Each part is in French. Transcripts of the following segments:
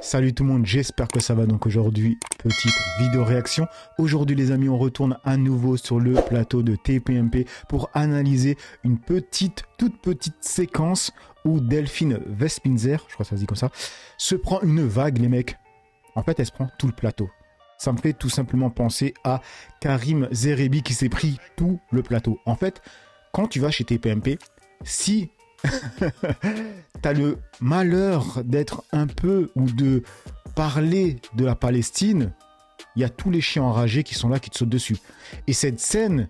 Salut tout le monde, j'espère que ça va. Donc aujourd'hui, petite vidéo réaction. Aujourd'hui les amis, on retourne à nouveau sur le plateau de TPMP pour analyser une toute petite séquence où Delphine Wespizer, je crois que ça se dit comme ça, se prend une vague les mecs. En fait, elle se prend tout le plateau. Ça me fait tout simplement penser à Karim Zerebi qui s'est pris tout le plateau. En fait, quand tu vas chez TPMP, si t'as le malheur d'être un peu ou de parler de la Palestine, il y a tous les chiens enragés qui sont là, qui te sautent dessus. Et cette scène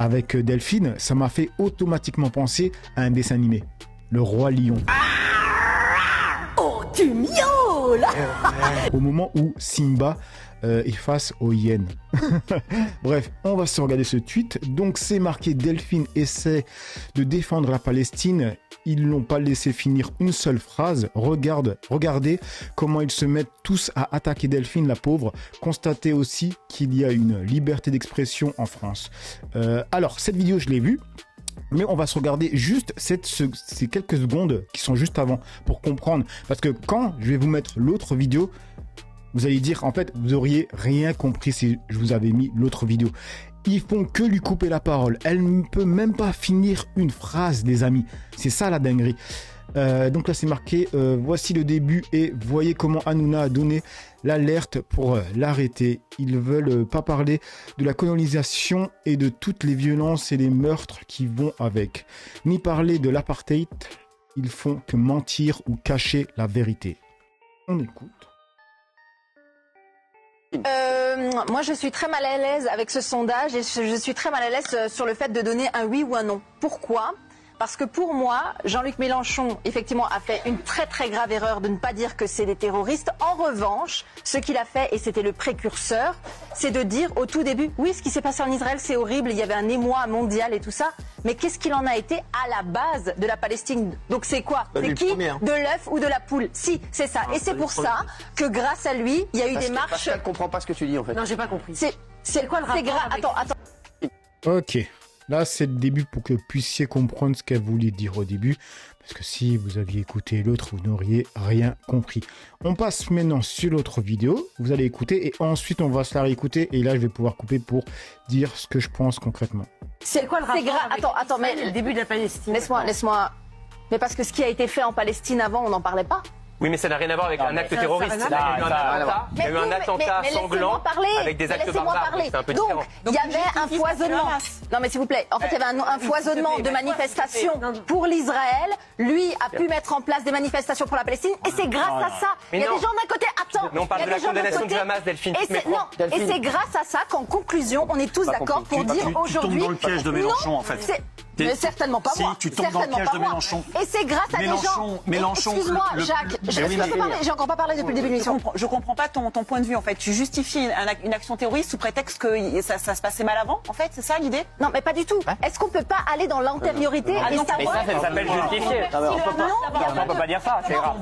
avec Delphine, ça m'a fait automatiquement penser à un dessin animé, Le Roi Lion. Oh, tu miaules. Au moment où Simba est face aux hyènes. Bref, on va se regarder ce tweet. Donc c'est marqué: Delphine essaie de défendre la Palestine. Ils l'ont pas laissé finir une seule phrase. Regardez comment ils se mettent tous à attaquer Delphine, la pauvre. Constatez aussi qu'il y a une liberté d'expression en France. Alors, cette vidéo, je l'ai vue. Mais on va se regarder juste ces quelques secondes qui sont juste avant pour comprendre. Parce que quand je vais vous mettre l'autre vidéo, vous allez dire, en fait, vous auriez rien compris si je vous avais mis l'autre vidéo. Ils font que lui couper la parole. Elle ne peut même pas finir une phrase, les amis. C'est ça la dinguerie. Donc là, c'est marqué, voici le début et voyez comment Hanouna a donné l'alerte pour l'arrêter. Ils veulent pas parler de la colonisation et de toutes les violences et les meurtres qui vont avec. Ni parler de l'apartheid. Ils font que mentir ou cacher la vérité. On écoute. Moi, je suis très mal à l'aise avec ce sondage et je suis très mal à l'aise sur le fait de donner un oui ou un non. Pourquoi ? Parce que pour moi, Jean-Luc Mélenchon, effectivement, a fait une très grave erreur de ne pas dire que c'est des terroristes. En revanche, ce qu'il a fait, et c'était le précurseur, c'est de dire au tout début, oui, ce qui s'est passé en Israël, c'est horrible, il y avait un émoi mondial et tout ça, mais qu'est-ce qu'il en a été à la base de la Palestine? Donc c'est quoi? C'est qui? De l'œuf ou de la poule? Si, c'est ça. Et c'est pour ça que grâce à lui, il y a eu des marches... Je ne comprends pas ce que tu dis, en fait. Non, j'ai pas compris. C'est quoi le rapport avec... Attends. Ok. Là, c'est le début pour que vous puissiez comprendre ce qu'elle voulait dire au début. Parce que si vous aviez écouté l'autre, vous n'auriez rien compris. On passe maintenant sur l'autre vidéo. Vous allez écouter et ensuite, on va se la réécouter. Et là, je vais pouvoir couper pour dire ce que je pense concrètement. C'est quoi le rapport avec... Attends, mais le début de la Palestine. Laisse-moi... Mais parce que ce qui a été fait en Palestine avant, on n'en parlait pas. Oui, mais ça n'a rien à voir avec un acte terroriste. Il y a eu un attentat sanglant avec des actes barbares. Donc, il y avait un foisonnement. Non, mais s'il vous plaît. En fait, il y avait un foisonnement de manifestations pour l'Israël. Lui a pu mettre en place des manifestations pour la Palestine. Et c'est grâce à ça. Il y a des gens d'un côté. Attends. Non, on parle de la condamnation du Hamas, Delphine. Et c'est grâce à ça qu'en conclusion, on est tous d'accord pour dire aujourd'hui... Tu tombes dans le piège de Mélenchon, en fait. Mais certainement pas moi. Si, tu tombes dans le piège de Mélenchon. Et c'est grâce à des gens... Excuse-moi, Jacques. J'ai encore pas parlé depuis le début de l'émission. Je comprends pas ton point de vue, en fait. Tu justifies une action terroriste sous prétexte que ça se passait mal avant, en fait. C'est ça l'idée? Non, mais pas du tout. Est-ce qu'on peut pas aller dans l'antériorité et savoir... Mais ça s'appelle justifier. On peut pas dire ça, c'est grave.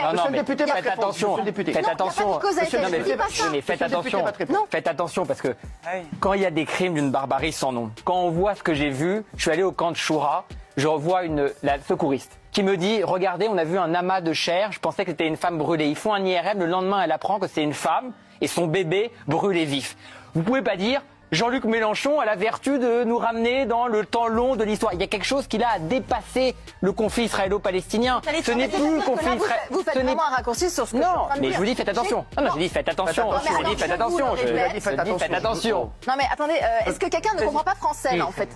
Alors, monsieur le député, faites attention. Faites attention. Mais faites attention. Faites attention, parce que quand il y a des crimes d'une barbarie sans nom, quand on voit ce que j'ai vu, je suis allé au camp de Choura, je revois la secouriste qui me dit, regardez, on a vu un amas de chair, je pensais que c'était une femme brûlée. Ils font un IRM, le lendemain elle apprend que c'est une femme et son bébé brûlé vif. Vous pouvez pas dire, Jean-Luc Mélenchon a la vertu de nous ramener dans le temps long de l'histoire. Il y a quelque chose qui a dépassé le conflit israélo-palestinien. Ce n'est plus le conflit israélo-palestinien. Vous faites vraiment un raccourci sur ce que je suis en train de dire. Non, mais je vous dis, faites attention. Non, je dis, faites attention. Je dis, faites attention. Je dis, faites attention. Non, mais attendez, est-ce que quelqu'un ne comprend pas français, là, en fait?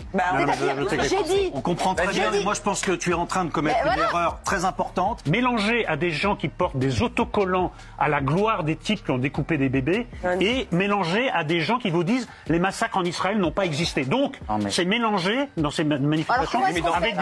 J'ai dit. On comprend très bien, mais moi, je pense que tu es en train de commettre une erreur très importante. Mélanger à des gens qui portent des autocollants à la gloire des types qui ont découpé des bébés et mélanger à des gens qui vous disent, les massacres en Israël n'ont pas existé. Donc, c'est mélangé dans ces manifestations avec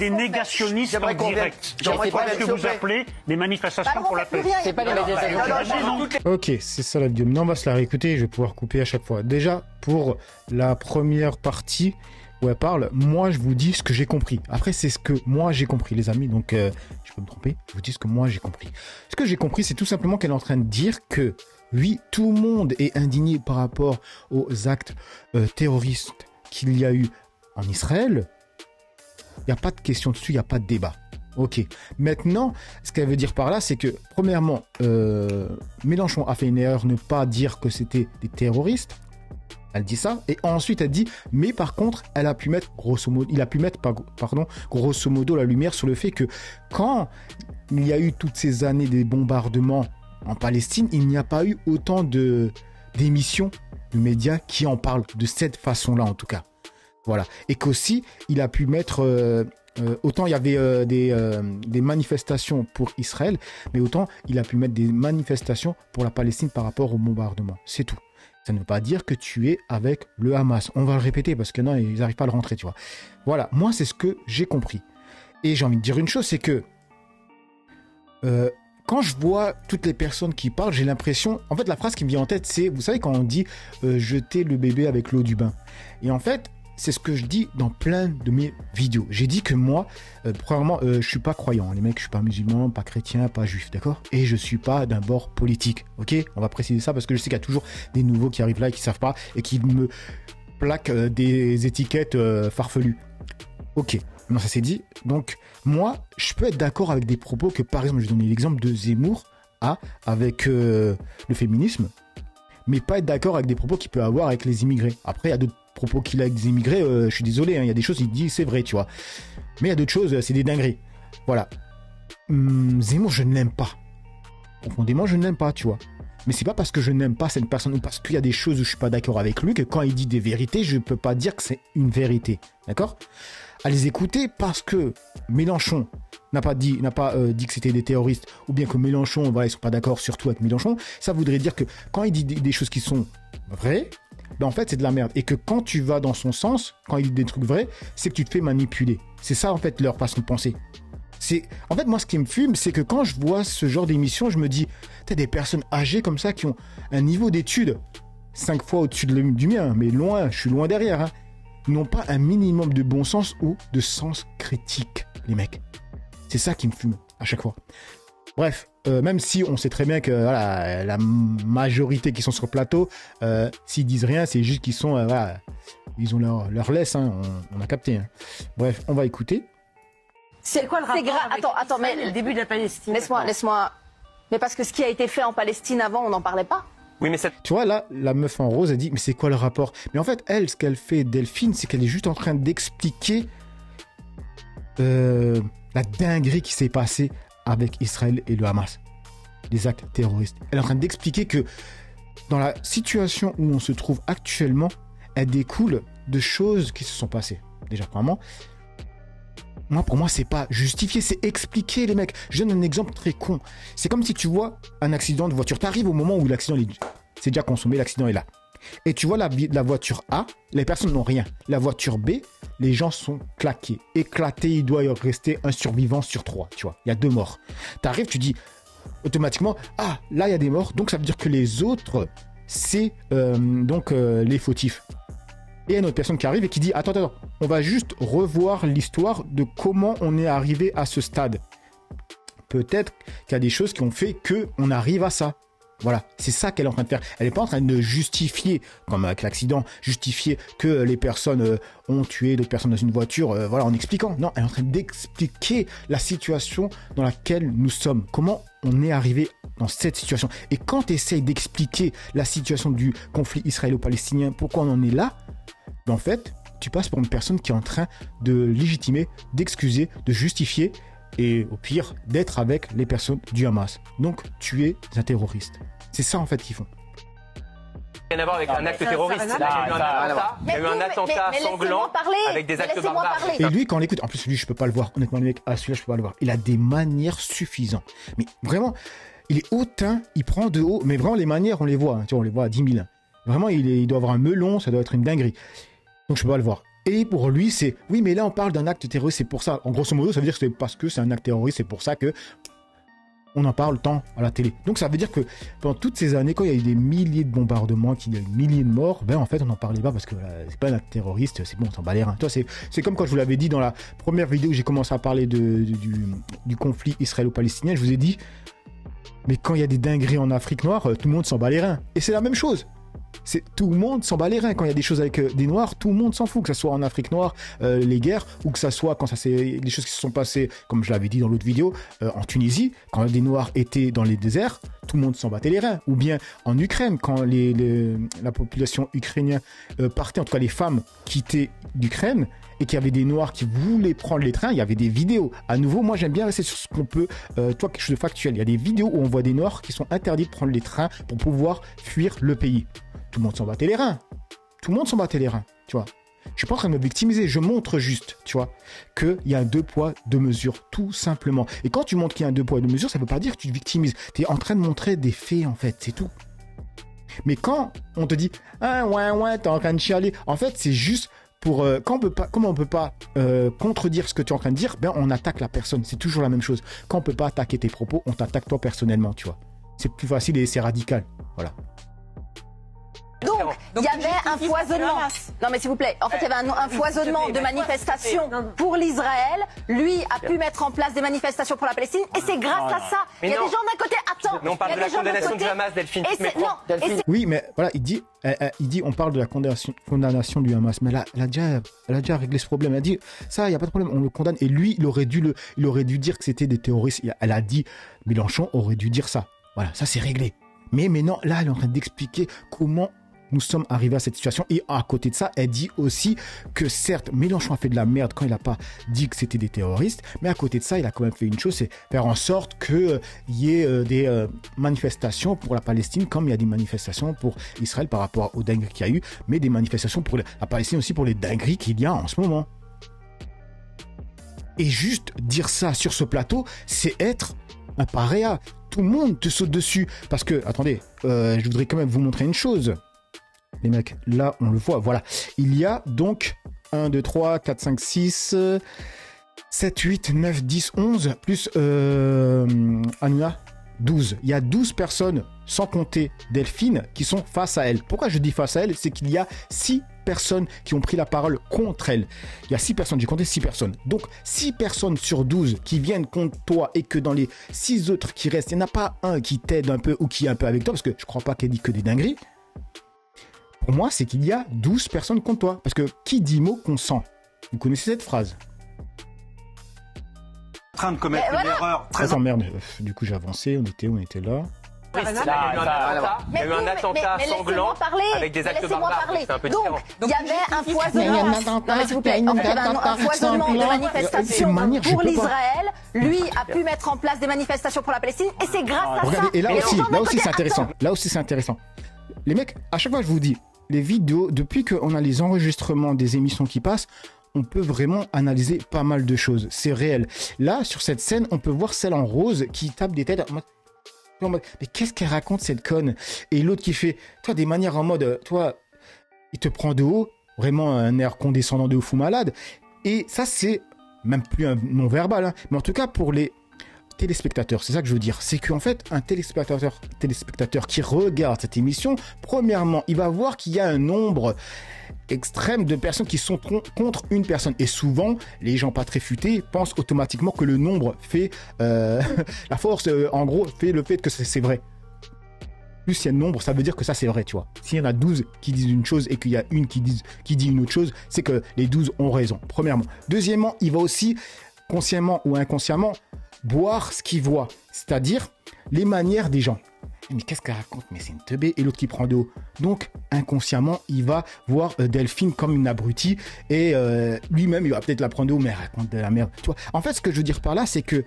des négationnistes, en direct. C'est ce que vous appelez des manifestations pour la paix. C'est pas des manifestations. Ok, c'est ça la vidéo. Maintenant, on va se la réécouter. Je vais pouvoir couper à chaque fois. Déjà, pour la première partie où elle parle, moi, je vous dis ce que j'ai compris. Après, c'est ce que moi, j'ai compris, les amis. Donc, je peux me tromper. Je vous dis ce que moi, j'ai compris. Ce que j'ai compris, c'est tout simplement qu'elle est en train de dire que oui, tout le monde est indigné par rapport aux actes terroristes qu'il y a eu en Israël. Il n'y a pas de question dessus, il n'y a pas de débat. Ok. Maintenant, ce qu'elle veut dire par là, c'est que, premièrement, Mélenchon a fait une erreur, ne pas dire que c'était des terroristes. Elle dit ça. Et ensuite, elle dit, mais par contre, elle a pu mettre, grosso modo, grosso modo, la lumière sur le fait que quand il y a eu toutes ces années des bombardements en Palestine, il n'y a pas eu autant d'émissions de médias qui en parlent de cette façon-là, en tout cas. Voilà. Et qu'aussi, il a pu mettre... autant il y avait des manifestations pour Israël, mais autant il a pu mettre des manifestations pour la Palestine par rapport au bombardement. C'est tout. Ça ne veut pas dire que tu es avec le Hamas. On va le répéter parce que non, ils n'arrivent pas à le rentrer, tu vois. Voilà, moi, c'est ce que j'ai compris. Et j'ai envie de dire une chose, c'est que quand je vois toutes les personnes qui parlent, j'ai l'impression... En fait, la phrase qui me vient en tête, c'est, vous savez, quand on dit « jeter le bébé avec l'eau du bain ». Et en fait... C'est ce que je dis dans plein de mes vidéos. J'ai dit que moi, premièrement, je suis pas croyant. Les mecs, je suis pas musulman, pas chrétien, pas juif, d'accord? Et je suis pas d'un bord politique, ok? On va préciser ça parce que je sais qu'il y a toujours des nouveaux qui arrivent là et qui savent pas et qui me plaquent des étiquettes farfelues. Ok, non, ça c'est dit. Donc, moi, je peux être d'accord avec des propos que, par exemple, je vais donner l'exemple de Zemmour avec le féminisme, mais pas être d'accord avec des propos qu'il peut avoir avec les immigrés. Après, il y a d'autres propos qu'il a avec des immigrés, je suis désolé, il y a des choses, il dit c'est vrai, tu vois. Mais il y a d'autres choses, c'est des dingueries. Voilà. Zemmour, je ne l'aime pas. Profondément, je ne l'aime pas, tu vois. Mais c'est pas parce que je n'aime pas cette personne ou parce qu'il y a des choses où je suis pas d'accord avec lui que quand il dit des vérités, je peux pas dire que c'est une vérité. D'accord? À les écouter parce que Mélenchon n'a pas dit que c'était des terroristes ou bien que Mélenchon, voilà, ils sont pas d'accord surtout avec Mélenchon, ça voudrait dire que quand il dit des choses qui sont vraies, ben en fait c'est de la merde. Et que quand tu vas dans son sens, quand il dit des trucs vrais, c'est que tu te fais manipuler. C'est ça en fait leur façon de penser. En fait, moi, ce qui me fume, c'est que quand je vois ce genre d'émission, je me dis, t'as des personnes âgées comme ça qui ont un niveau d'études 5 fois au-dessus du mien, mais loin, je suis loin derrière, hein, n'ont pas un minimum de bon sens ou de sens critique, les mecs. C'est ça qui me fume à chaque fois. Bref, même si on sait très bien que voilà, la majorité qui sont sur le plateau, s'ils disent rien, c'est juste qu'ils sont... voilà, ils ont leur laisse, hein, on a capté. Hein. Bref, on va écouter. C'est quoi le rapport avec Attends, mais le début de la Palestine. Laisse-moi. Mais parce que ce qui a été fait en Palestine avant, on n'en parlait pas. Oui, mais tu vois, là, la meuf en rose, elle dit, mais c'est quoi le rapport? Mais en fait, elle, ce qu'elle fait, Delphine, c'est qu'elle est juste en train d'expliquer la dinguerie qui s'est passée avec Israël et le Hamas. Les actes terroristes. Elle est en train d'expliquer que dans la situation où on se trouve actuellement, elle découle de choses qui se sont passées. Déjà, premièrement... Moi, pour moi, c'est pas justifié, c'est expliqué, les mecs. Je donne un exemple très con. C'est comme si tu vois un accident de voiture. T'arrives au moment où l'accident c'est déjà consommé, l'accident est là. Et tu vois la voiture A, les personnes n'ont rien. La voiture B, les gens sont claqués, éclatés. Il doit y rester un survivant sur 3, tu vois. Il y a 2 morts. T'arrives, tu dis automatiquement, ah, là, il y a des morts. Donc, ça veut dire que les autres, c'est les fautifs. Et il y a une autre personne qui arrive et qui dit « Attends, on va juste revoir l'histoire de comment on est arrivé à ce stade. » Peut-être qu'il y a des choses qui ont fait qu'on arrive à ça. Voilà, c'est ça qu'elle est en train de faire. Elle n'est pas en train de justifier, comme avec l'accident, justifier que les personnes ont tué d'autres personnes dans une voiture, voilà, en expliquant. Non, elle est en train d'expliquer la situation dans laquelle nous sommes. Comment on est arrivé dans cette situation. Et quand tu essayes d'expliquer la situation du conflit israélo-palestinien, pourquoi on en est là, ben en fait, tu passes pour une personne qui est en train de légitimer, d'excuser, de justifier et au pire, d'être avec les personnes du Hamas. Donc, tu es un terroriste. C'est ça en fait qu'ils font. Rien à voir avec un acte terroriste. Il y a eu un attentat sanglant avec des actes barbares. Et lui, quand on l'écoute, en plus, lui, je peux pas le voir. Honnêtement, le mec, celui-là, je peux pas le voir. Il a des manières suffisantes. Mais vraiment, il est hautain, il prend de haut. Mais vraiment, les manières, on les voit. Tu vois, on les voit à 10 000. Vraiment, il doit avoir un melon, ça doit être une dinguerie. Donc, je peux pas le voir. Et pour lui, c'est... Oui, mais là, on parle d'un acte terroriste, c'est pour ça. En grosso modo, ça veut dire que c'est parce que c'est un acte terroriste, c'est pour ça que on en parle tant à la télé. Donc, ça veut dire que pendant toutes ces années, quand il y a eu des milliers de bombardements, qu'il y a eu des milliers de morts, ben en fait, on n'en parlait pas parce que c'est pas un acte terroriste, c'est bon, on s'en bat les reins. C'est comme quand je vous l'avais dit dans la première vidéo où j'ai commencé à parler du conflit israélo-palestinien, je vous ai dit, mais quand il y a des dingueries en Afrique noire, tout le monde s'en bat les reins. Et c'est la même chose. Tout le monde s'en bat les reins. Quand il y a des choses avec des noirs, tout le monde s'en fout, que ce soit en Afrique noire, les guerres, ou que ce soit quand ça c'est des choses qui se sont passées, comme je l'avais dit dans l'autre vidéo, en Tunisie, quand des noirs étaient dans les déserts, tout le monde s'en battait les reins. Ou bien en Ukraine, quand la population ukrainienne partait, en tout cas les femmes quittaient l'Ukraine, et qu'il y avait des noirs qui voulaient prendre les trains, il y avait des vidéos. À nouveau, moi j'aime bien rester sur ce qu'on peut, toi quelque chose de factuel. Il y a des vidéos où on voit des noirs qui sont interdits de prendre les trains pour pouvoir fuir le pays. Tout le monde s'en battait les reins. Tout le monde s'en battait les reins, tu vois. Je suis pas en train de me victimiser, je montre juste, tu vois, qu'il y a un deux poids, deux mesures, tout simplement. Et quand tu montres qu'il y a un deux poids, deux mesures, ça ne veut pas dire que tu te victimises. Tu es en train de montrer des faits, en fait, c'est tout. Mais quand on te dit « Ah, ouais, t'es en train de chialer », en fait, c'est juste pour... comment on peut pas contredire ce que tu es en train de dire, ben on attaque la personne, c'est toujours la même chose. Quand on peut pas attaquer tes propos, on t'attaque toi personnellement, tu vois. C'est plus facile et c'est radical, voilà. Donc, il y avait un foisonnement. Non, mais s'il vous plaît, en fait, il y avait un foisonnement de manifestations pour l'Israël. Lui a pu mettre en place des manifestations pour la Palestine, et c'est grâce à ça. Il y a des gens d'un côté, attends. Non, on parle de la condamnation de Hamas, Delphine. Oui, mais voilà, il dit, on parle de la condamnation du Hamas, mais là, elle a déjà réglé ce problème. Elle a dit, ça, il n'y a pas de problème, on le condamne. Et lui, il aurait dû dire que c'était des terroristes. Elle a dit, Mélenchon aurait dû dire ça. Voilà, ça, c'est réglé. Mais non, là, elle est en train d'expliquer comment nous sommes arrivés à cette situation. Et à côté de ça, elle dit aussi que certes, Mélenchon a fait de la merde quand il n'a pas dit que c'était des terroristes, mais à côté de ça, il a quand même fait une chose, c'est faire en sorte qu'il y ait des manifestations pour la Palestine, comme il y a des manifestations pour Israël par rapport aux dingueries qu'il y a eu, mais des manifestations pour la Palestine aussi pour les dingueries qu'il y a en ce moment. Et juste dire ça sur ce plateau, c'est être un paria. Tout le monde te saute dessus. Parce que, attendez, je voudrais quand même vous montrer une chose. Les mecs, là, on le voit, voilà. Il y a donc 1, 2, 3, 4, 5, 6, 7, 8, 9, 10, 11, plus Hanouna, 12. Il y a 12 personnes, sans compter Delphine, qui sont face à elle. Pourquoi je dis face à elle? C'est qu'il y a 6 personnes qui ont pris la parole contre elle. Il y a 6 personnes, j'ai compté 6 personnes. Donc, 6 personnes sur 12 qui viennent contre toi et que dans les 6 autres qui restent, il n'y en a pas un qui t'aide un peu ou qui est un peu avec toi, parce que je ne crois pas qu'elle dit que des dingueries. Pour moi, c'est qu'il y a 12 personnes contre toi. Parce que qui dit mot consent? Vous connaissez cette phrase? En train de commettre une erreur. Attends, merde. Du coup, j'ai avancé. On était là. Il y a eu un attentat sanglant avec des actes barbares. C'est un peu différent. Donc, il y avait un foisonnement. Non, mais s'il vous plaît, il y avait un foisonnement de manifestations pour l'Israël. Lui a pu mettre en place des manifestations pour la Palestine. Et c'est grâce à ça. Regardez, et là aussi, c'est intéressant. Là aussi, c'est intéressant. Les mecs, à chaque fois, je vous dis, les vidéos, depuis qu'on a les enregistrements des émissions qui passent, on peut vraiment analyser pas mal de choses. C'est réel. Là, sur cette scène, on peut voir celle en rose qui tape des têtes en mode, mais qu'est-ce qu'elle raconte, cette conne? Et l'autre qui fait, toi, des manières en mode, toi, il te prend de haut, vraiment un air condescendant de fou malade. Et ça, c'est même plus un non-verbal, hein, mais en tout cas, pour les téléspectateurs, c'est ça que je veux dire, c'est qu'en fait un téléspectateur qui regarde cette émission, premièrement il va voir qu'il y a un nombre extrême de personnes qui sont contre une personne, et souvent les gens pas très futés pensent automatiquement que le nombre fait la force, en gros fait le fait que c'est vrai. Plus il y a un nombre, ça veut dire que ça c'est vrai, tu vois. S'il y en a 12 qui disent une chose et qu'il y a une qui dit une autre chose, c'est que les 12 ont raison, premièrement. Deuxièmement, il va aussi consciemment ou inconsciemment boire ce qu'il voit, c'est-à-dire les manières des gens. Mais qu'est-ce qu'elle raconte? Mais c'est une teubée. Et l'autre qui prend de haut. Donc, inconsciemment, il va voir Delphine comme une abrutie et lui-même, il va peut-être la prendre de haut, mais elle raconte de la merde. Tu vois. En fait, ce que je veux dire par là, c'est que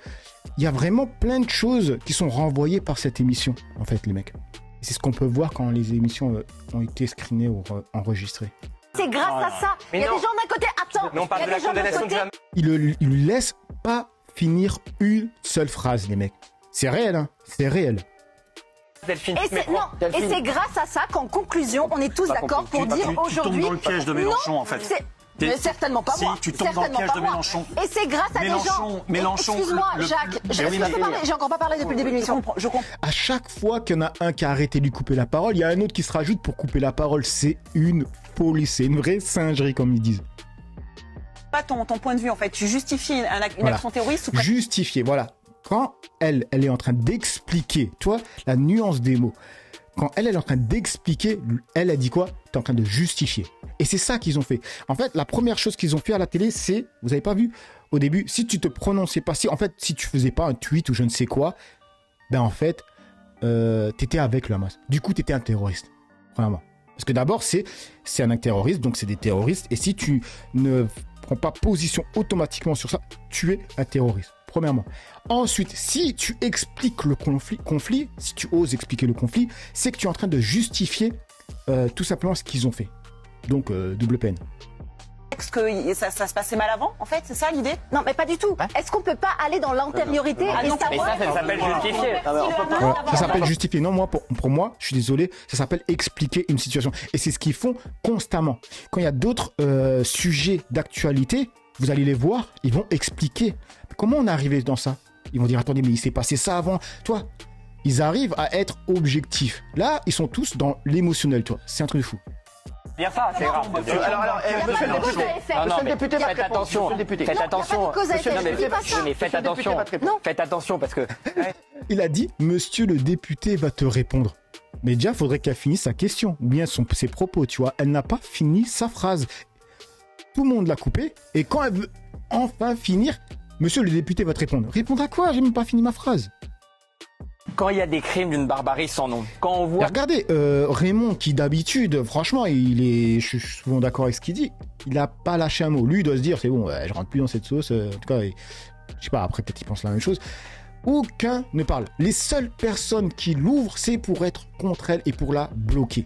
il y a vraiment plein de choses qui sont renvoyées par cette émission, en fait, les mecs. C'est ce qu'on peut voir quand les émissions ont été screenées ou enregistrées. C'est grâce à ça. Il y a des gens d'un côté, attends. Non, parle de la condamnation de Hamas. Il lui laisse pas finir une seule phrase, les mecs. C'est réel, hein, c'est réel. Delphine, et c'est grâce à ça qu'en conclusion, on est tous d'accord pour dire aujourd'hui... Tu tombes dans le piège de Mélenchon, en fait. Mais certainement pas moi. Tu tombes dans le piège de Mélenchon. Et c'est grâce à des gens... Excuse-moi, Jacques, j'ai encore pas parlé depuis le début de l'émission. À chaque fois qu'il y en a un qui a arrêté de lui couper la parole, il y a un autre qui se rajoute pour couper la parole. C'est une folie, c'est une vraie singerie, comme ils disent. Pas ton point de vue, en fait. Tu justifies une action terroriste ou pas? Justifier, voilà. Quand elle est en train d'expliquer, tu vois, la nuance des mots. Quand elle est en train d'expliquer, elle a dit quoi? T'es en train de justifier. Et c'est ça qu'ils ont fait. En fait, la première chose qu'ils ont fait à la télé, c'est, vous avez pas vu au début, si tu te prononçais pas, si en fait, si tu faisais pas un tweet ou je ne sais quoi, ben en fait, t'étais avec le Hamas. Du coup, t'étais un terroriste, premièrement. Parce que d'abord, c'est un acte terroriste, donc c'est des terroristes. Et si tu ne prends pas position automatiquement sur ça, tu es un terroriste. Premièrement. Ensuite, si tu expliques le conflit, si tu oses expliquer le conflit, c'est que tu es en train de justifier tout simplement ce qu'ils ont fait. Donc, double peine. Est-ce que ça se passait mal avant, en fait? C'est ça l'idée? Non, mais pas du tout. Hein? Est-ce qu'on peut pas aller dans l'antériorité? Ah non, mais ça s'appelle justifier. Ça s'appelle justifier. Non, moi, pour moi, je suis désolé, ça s'appelle expliquer une situation. Et c'est ce qu'ils font constamment. Quand il y a d'autres sujets d'actualité, vous allez les voir, ils vont expliquer. Comment on est arrivé dans ça? Ils vont dire, attendez, mais il s'est passé ça avant. Toi, ils arrivent à être objectifs. Là, ils sont tous dans l'émotionnel, toi. C'est un truc de fou. Dire ça, c'est grave. Alors, monsieur le député, faites attention. Faites attention parce que... Il a dit, monsieur le député va te répondre. Mais déjà, il faudrait qu'elle finisse sa question, ou bien ses propos, tu vois. Elle n'a pas fini sa phrase. Tout le monde l'a coupé, et quand elle veut enfin finir, monsieur le député va te répondre. Répondre à quoi? J'ai même pas fini ma phrase. Quand il y a des crimes d'une barbarie sans nom, quand on voit... Regardez, Raymond, qui d'habitude, franchement, je suis souvent d'accord avec ce qu'il dit, il n'a pas lâché un mot. Lui, il doit se dire, c'est bon, je rentre plus dans cette sauce, en tout cas, je sais pas, après peut-être il pense la même chose. Aucun ne parle. Les seules personnes qui l'ouvrent, c'est pour être contre elle et pour la bloquer.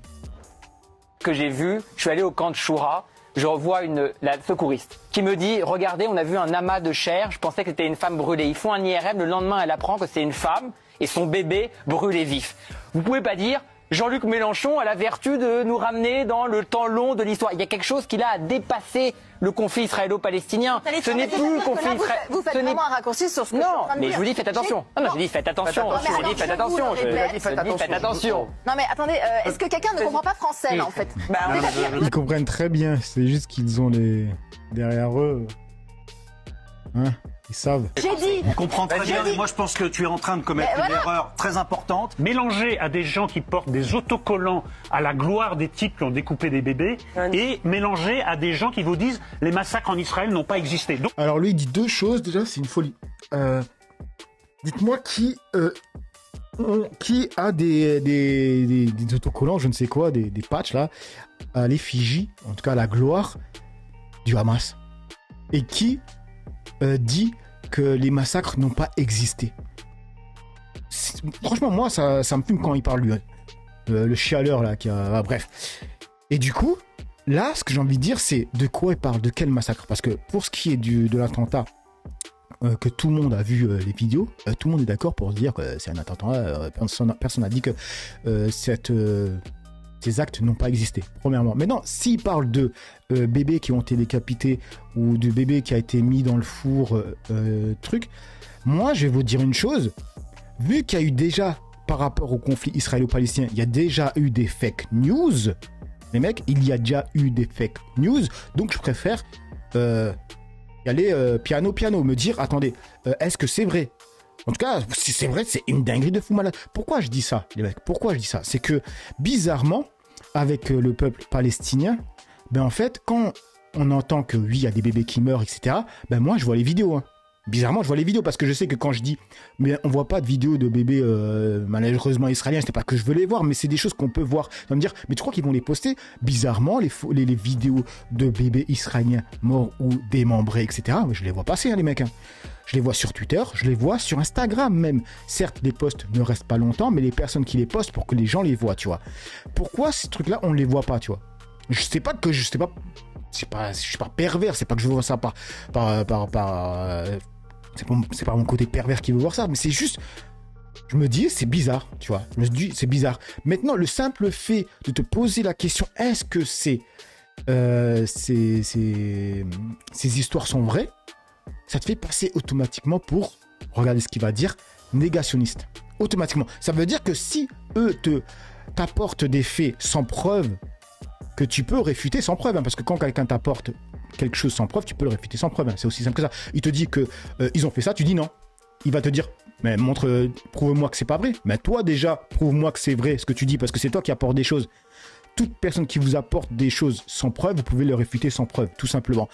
Ce que j'ai vu, je suis allé au camp de Choura, je revois la secouriste qui me dit, regardez, on a vu un amas de chair, je pensais que c'était une femme brûlée. Ils font un IRM, le lendemain, elle apprend que c'est une femme et son bébé brûlé vif. Vous pouvez pas dire, Jean-Luc Mélenchon a la vertu de nous ramener dans le temps long de l'histoire. Il y a quelque chose qui a dépassé le conflit israélo-palestinien. Ce n'est plus le conflit israélo-palestinien. Vous faites vraiment un raccourci sur ce que je suis en train de dire. Mais je vous dis, faites attention. Non, je dis, faites attention. Je dis, faites attention. Je dis, faites attention. Non, mais attendez, est-ce que quelqu'un ne comprend pas français, là, en fait? Ils comprennent très bien. C'est juste qu'ils ont les... derrière eux. Hein? Ils savent. J'ai dit. On comprend très bien. Moi, je pense que tu es en train de commettre une erreur très importante. Mélanger à des gens qui portent des autocollants à la gloire des types qui ont découpé des bébés et mélanger à des gens qui vous disent les massacres en Israël n'ont pas existé. Donc... Alors lui, il dit deux choses. Déjà, c'est une folie. Dites-moi qui a des autocollants, je ne sais quoi, des patchs là, à l'effigie, en tout cas à la gloire du Hamas. Et qui dit que les massacres n'ont pas existé. Franchement, moi, ça me fume quand il parle, lui. Le chialeur, là, qui a... Ah, bref. Et du coup, là, ce que j'ai envie de dire, c'est de quoi il parle, de quel massacre. Parce que pour ce qui est de l'attentat, que tout le monde a vu les vidéos, tout le monde est d'accord pour dire que c'est un attentat. Personne n'a dit que ces actes n'ont pas existé, premièrement. Maintenant, s'il parle de bébés qui ont été décapités ou de bébés qui a été mis dans le four, truc, moi, je vais vous dire une chose. Vu qu'il y a eu déjà, par rapport au conflit israélo-palestinien, il y a déjà eu des fake news. Les mecs, il y a déjà eu des fake news. Donc, je préfère y aller piano-piano, me dire, attendez, est-ce que c'est vrai? En tout cas, si c'est vrai, c'est une dinguerie de fou malade. Pourquoi je dis ça, les mecs? Pourquoi je dis ça? C'est que, bizarrement, avec le peuple palestinien, ben en fait, quand on entend que oui, il y a des bébés qui meurent, etc., ben moi, je vois les vidéos. Hein. Bizarrement, je vois les vidéos parce que je sais que quand je dis, mais on voit pas de vidéos de bébés malheureusement israéliens, c'est pas que je veux les voir, mais c'est des choses qu'on peut voir. On va me dire, mais tu crois qu'ils vont les poster? Bizarrement, les vidéos de bébés israéliens morts ou démembrés, etc., je les vois passer, hein, les mecs. Hein. Je les vois sur Twitter, je les vois sur Instagram même. Certes, les posts ne restent pas longtemps, mais les personnes qui les postent pour que les gens les voient, tu vois. Pourquoi ces trucs-là, on ne les voit pas, tu vois? Je suis pas pervers, c'est pas que je veux voir ça c'est pas mon côté pervers qui veut voir ça, mais c'est juste... Je me dis, c'est bizarre, tu vois. Je me dis, c'est bizarre. Maintenant, le simple fait de te poser la question, est-ce que ces histoires sont vraies? Ça te fait passer automatiquement pour, regardez ce qu'il va dire, négationniste. Automatiquement. Ça veut dire que si eux t'apportent des faits sans preuve, que tu peux réfuter sans preuve, hein, parce que quand quelqu'un t'apporte quelque chose sans preuve, tu peux le réfuter sans preuve. Hein, c'est aussi simple que ça. Il te dit qu'ils ont fait ça, tu dis non. Il va te dire mais montre, prouve-moi que c'est pas vrai. Mais toi déjà, prouve-moi que c'est vrai ce que tu dis, parce que c'est toi qui apporte des choses. Toute personne qui vous apporte des choses sans preuve, vous pouvez le réfuter sans preuve, tout simplement.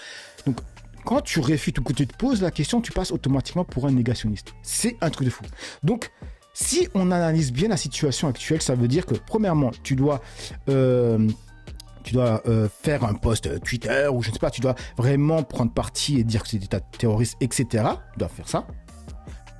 Donc, quand tu réfutes ou que tu te poses la question, tu passes automatiquement pour un négationniste. C'est un truc de fou. Donc, si on analyse bien la situation actuelle, ça veut dire que, premièrement, tu dois faire un post Twitter ou je ne sais pas, tu dois vraiment prendre parti et dire que c'est des états terroristes, etc. Tu dois faire ça.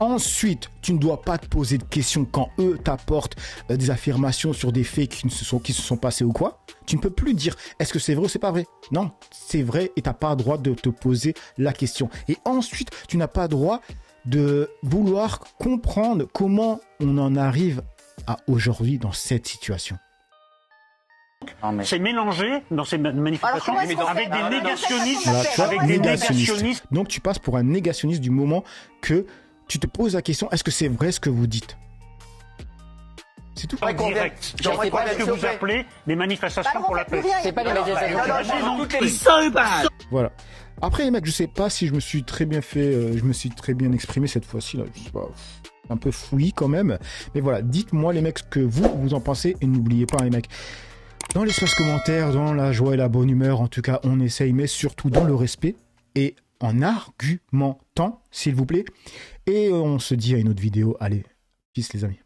Ensuite, tu ne dois pas te poser de questions quand eux t'apportent des affirmations sur des faits qui se sont passés ou quoi. Tu ne peux plus dire est-ce que c'est vrai ou c'est pas vrai. Non, c'est vrai et tu n'as pas le droit de te poser la question. Et ensuite, tu n'as pas le droit de vouloir comprendre comment on en arrive à aujourd'hui dans cette situation. C'est mélangé dans ces manifestations avec des négationnistes. Donc tu passes pour un négationniste du moment que tu te poses la question, est-ce que c'est vrai ce que vous dites? C'est tout. Pas direct. C'est pas ce que vous appelez des manifestations pour la paix. C'est pas des manifestations. Voilà. Après les mecs, je sais pas si je me suis très bien fait, je me suis très bien exprimé cette fois-ci là. Je sais pas. Un peu fouillis quand même. Mais voilà, dites-moi les mecs ce que vous en pensez et n'oubliez pas les mecs. Dans l'espace commentaire, dans la joie et la bonne humeur, en tout cas, on essaye, mais surtout dans le respect et en argumentant, s'il vous plaît. Et on se dit à une autre vidéo. Allez, peace les amis.